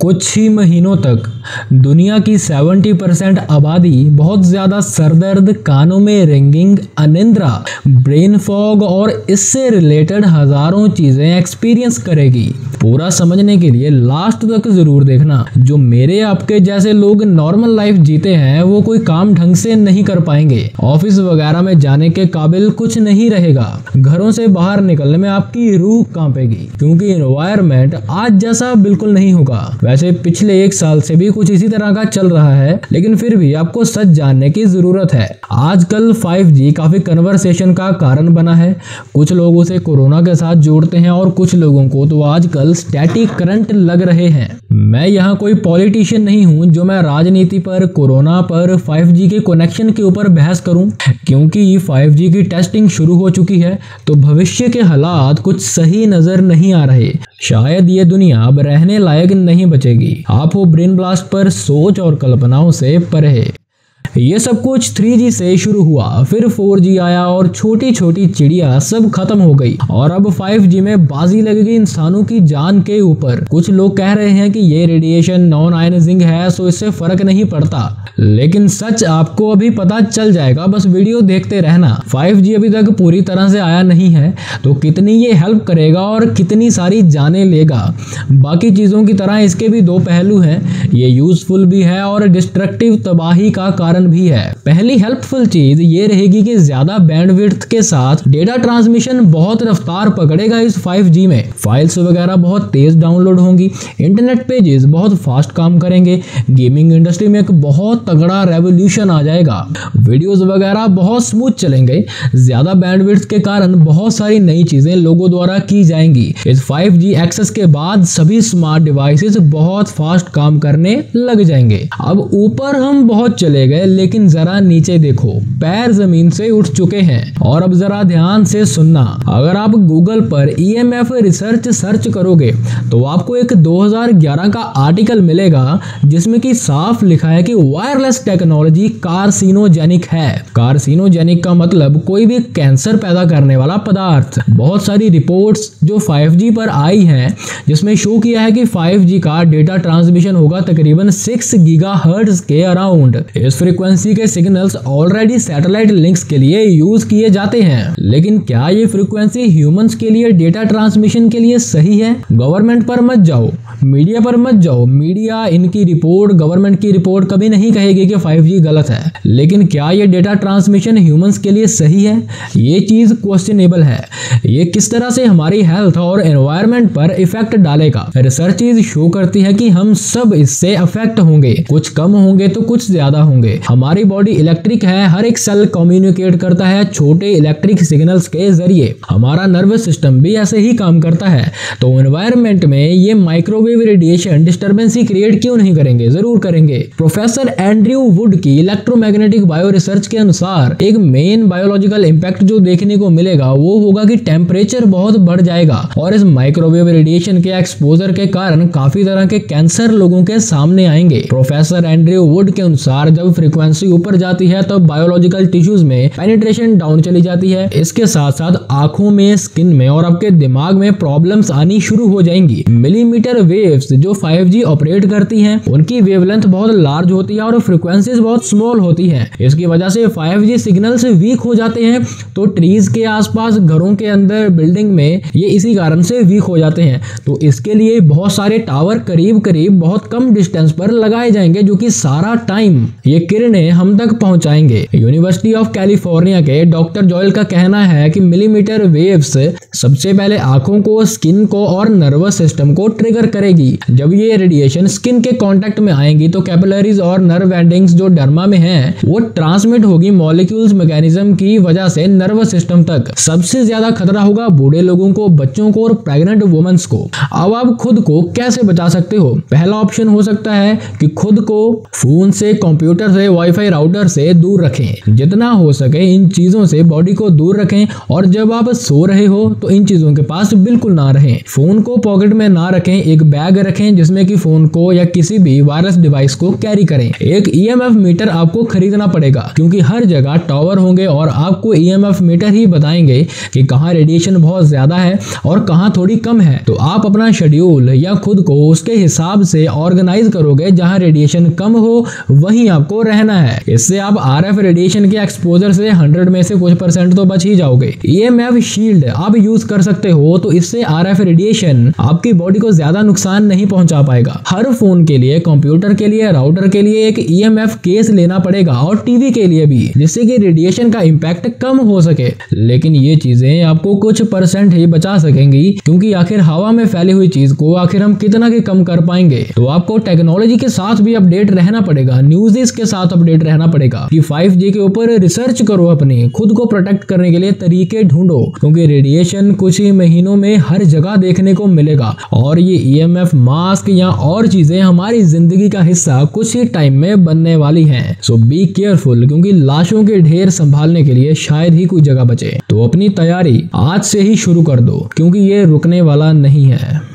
कुछ ही महीनों तक दुनिया की 70% आबादी बहुत ज़्यादा सरदर्द, कानों में रिंगिंग, अनिंद्रा, ब्रेन फॉग और इससे रिलेटेड हज़ारों चीज़ें एक्सपीरियंस करेगी। पूरा समझने के लिए लास्ट तक ज़रूर देखना। जो मेरे आपके जैसे लोग नॉर्मल लाइफ जीते हैं वो कोई काम ढंग से नहीं कर पाएंगे, ऑफिस वगैरह में जाने के काबिल कुछ नहीं रहेगा, घरों से बाहर निकलने में आपकी रूह कांपेगी क्योंकि एनवायरमेंट आज जैसा बिल्कुल नहीं होगा। वैसे पिछले एक साल से भी कुछ इसी तरह का चल रहा है, लेकिन फिर भी आपको सच जानने की जरूरत है। आजकल 5G काफी कन्वर्सेशन का कारण बना है। कुछ लोग उसे कोरोना के साथ जोड़ते हैं और कुछ लोगों को तो आजकल स्टैटिक करंट लग रहे हैं। मैं यहाँ कोई पॉलिटिशियन नहीं हूँ जो मैं राजनीति पर, कोरोना पर, 5G के कनेक्शन के ऊपर बहस करूँ, क्योंकि 5G की टेस्टिंग शुरू हो चुकी है तो भविष्य के हालात कुछ सही नजर नहीं आ रहे। शायद ये दुनिया अब रहने लायक नहीं बचेगी। आप हो ब्रेन ब्लास्ट पर, सोच और कल्पनाओं से परे। ये सब कुछ 3G से शुरू हुआ, फिर 4G आया और छोटी छोटी चिड़िया सब खत्म हो गई और अब 5G में बाजी लगेगी इंसानों की जान के ऊपर। कुछ लोग कह रहे हैं कि ये रेडिएशन नॉन आयनाइजिंग है सो इससे फर्क नहीं पड़ता, लेकिन सच आपको अभी पता चल जाएगा, बस वीडियो देखते रहना। 5G अभी तक पूरी तरह से आया नहीं है तो कितनी ये हेल्प करेगा और कितनी सारी जाने लेगा। बाकी चीज़ों की तरह इसके भी दो पहलू हैं, ये यूजफुल भी है और डिस्ट्रक्टिव तबाही का कारण भी है। पहली हेल्पफुल चीज ये रहेगी कि ज्यादा बैंडविड्थ के साथ डेटा ट्रांसमिशन बहुत रफ्तार पकड़ेगा। इस 5G में फाइल्स वगैरह बहुत तेज डाउनलोड होंगी, इंटरनेट पेजेस बहुत फास्ट काम करेंगे, गेमिंग इंडस्ट्री में एक बहुत तगड़ा रेवोल्यूशन आ जाएगा, वीडियोस वगैरह बहुत स्मूथ चलेंगे। ज्यादा बैंडविड्थ के कारण बहुत सारी नई चीजें लोगों द्वारा की जाएंगी। इस 5G एक्सेस के बाद सभी स्मार्ट डिवाइसेस बहुत फास्ट काम करने लग जाएंगे। अब ऊपर हम बहुत चले गए, लेकिन जरा नीचे देखो, पैर जमीन से उठ चुके हैं। और अब जरा ध्यान से सुनना, अगर आप गूगल पर EMF रिसर्च सर्च करोगे तो आपको एक 2011 का आर्टिकल मिलेगा जिसमें कि साफ लिखा है कि वायरलेस टेक्नोलॉजी कार्सिनोजेनिक है। कार्सिनोजेनिक का मतलब कोई भी कैंसर पैदा करने वाला पदार्थ। बहुत सारी रिपोर्ट्स जो 5G पर आई हैं जिसमें शो किया है कि 5G का डेटा ट्रांसमिशन होगा तकरीबन 6 GHz के अराउंड। इस फ्रिक्वेंसी के सिग्नल्स ऑलरेडी सैटेलाइट लिंक्स के लिए यूज किए जाते हैं, लेकिन क्या ये फ्रीक्वेंसी ह्यूमंस के लिए डेटा ट्रांसमिशन के लिए सही है? गवर्नमेंट पर मत जाओ, मीडिया पर मत जाओ, मीडिया इनकी रिपोर्ट, गवर्नमेंट की रिपोर्ट कभी नहीं कहेगी कि 5G गलत है, लेकिन क्या ये डेटा ट्रांसमिशन ह्यूमंस के लिए सही है? ये चीज क्वेश्चनेबल है। ये किस तरह से हमारी हेल्थ और एनवायरमेंट पर इफेक्ट डालेगा? रिसर्चेज शो करती है कि हम सब इससे अफेक्ट होंगे, कुछ कम होंगे तो कुछ ज्यादा होंगे। हमारी बॉडी इलेक्ट्रिक है, हर एक सेल कम्युनिकेट करता है छोटे इलेक्ट्रिक सिग्नल्स के जरिए। हमारा नर्वस सिस्टम भी ऐसे ही काम करता है। तो एनवायरनमेंट में ये माइक्रोवेव रेडिएशन डिस्टर्बेंस ही क्रिएट क्यों नहीं करेंगे? जरूर करेंगे। प्रोफेसर एंड्रयू वुड की इलेक्ट्रोमैग्नेटिक बायो रिसर्च के अनुसार एक मेन बायोलॉजिकल इम्पैक्ट जो देखने को मिलेगा वो होगा कि टेम्परेचर बहुत बढ़ जाएगा और इस माइक्रोवेव रेडिएशन के एक्सपोजर के कारण काफी तरह के कैंसर लोगों के सामने आएंगे। प्रोफेसर एंड्रयू वुड के अनुसार जब फ्रिक्वेंसी ऊपर जाती है तो बायोलॉजिकल टिश्यूज में पेनिट्रेशन डाउन चली जाती है। इसके साथ साथ आंखों में, स्किन में और आपके दिमाग में प्रॉब्लम्स आनी शुरू हो जाएंगी। मिलीमीटर वेव्स जो 5G ऑपरेट करती हैं, उनकी वेवलेंथ बहुत लार्ज होती है और फ्रीक्वेंसीज बहुत स्मॉल होती हैं। इसकी वजह से 5G सिग्नल्स वीक हो जाते हैं। तो ट्रीज के आसपास, घरों के अंदर, बिल्डिंग में ये इसी कारण से वीक हो जाते हैं। तो इसके लिए बहुत सारे टावर करीब करीब बहुत कम डिस्टेंस पर लगाए जाएंगे जो कि सारा टाइम ये किरणें हम तक पहुंचाएंगे। यूनिवर्सिटी ऑफ कैलिफोर्निया के डॉक्टर जॉयल का कहना है कि मिलीमीटर वेव्स सबसे पहले आंखों को, स्किन को और नर्वस सिस्टम को ट्रिगर करेगी। जब ये रेडिएशन स्किन के कांटेक्ट में आएंगी तो कैपिलरीज और नर्व एंडिंग्स जो डर्मा में हैं, वो ट्रांसमिट होगी मॉलिक्यूल्स मैकेनिज्म की वजह से नर्वस सिस्टम तक। सबसे ज्यादा खतरा होगा बूढ़े लोगों को, बच्चों को और प्रेग्नेंट वुमेन्स को। अब आप खुद को कैसे बचा सकते हो? पहला ऑप्शन हो सकता है कि खुद को फोन से, कंप्यूटर से, वाईफाई राउटर से दूर रखें। जितना हो सके इन चीजों से बॉडी को दूर रखें और जब आप सो रहे हो तो इन चीजों के पास बिल्कुल ना रहें। फोन को पॉकेट में ना रखें, एक बैग रखें जिसमें कि फोन को या किसी भी वायरस डिवाइस को कैरी करें। एक EMF मीटर आपको खरीदना पड़ेगा क्योंकि हर जगह टावर होंगे और आपको EMF मीटर ही बताएंगे कि कहाँ रेडिएशन बहुत ज्यादा है और कहाँ थोड़ी कम है। तो आप अपना शेड्यूल या खुद को उसके हिसाब से ऑर्गेनाइज करोगे, जहाँ रेडिएशन कम हो वहीं आपको रहना है। इससे आप RF रेडिएशन के एक्सपोजर से 100 में से कुछ % तो बच ही जाओगे। EMF शील्ड आप यूज कर सकते हो, तो इससे RF रेडिएशन आपकी बॉडी को ज्यादा नुकसान नहीं पहुंचा पाएगा। हर फोन के लिए, कंप्यूटर के लिए, राउटर के लिए एक EMF केस लेना पड़ेगा और टीवी के लिए भी, जिससे कि रेडिएशन का इम्पैक्ट कम हो सके। लेकिन ये चीजें आपको कुछ % ही बचा सकेंगी क्योंकि आखिर हवा में फैली हुई चीज को आखिर हम कितना के कम कर पाएंगे। तो आपको टेक्नोलॉजी के साथ भी अपडेट रहना पड़ेगा, न्यूज़ के साथ अपडेट रहना पड़ेगा कि 5G के ऊपर रिसर्च करो, अपने खुद को प्रोटेक्ट करने के लिए तरीके ढूंढो क्योंकि रेडिएशन कुछ ही महीनों में हर जगह देखने को मिलेगा और ये EMF मास्क या और चीजें हमारी जिंदगी का हिस्सा कुछ ही टाइम में बनने वाली हैं। सो बी केयरफुल क्योंकि लाशों के ढेर संभालने के लिए शायद ही कोई जगह बचे। तो अपनी तैयारी आज से ही शुरू कर दो क्योंकि ये रुकने वाला नहीं है।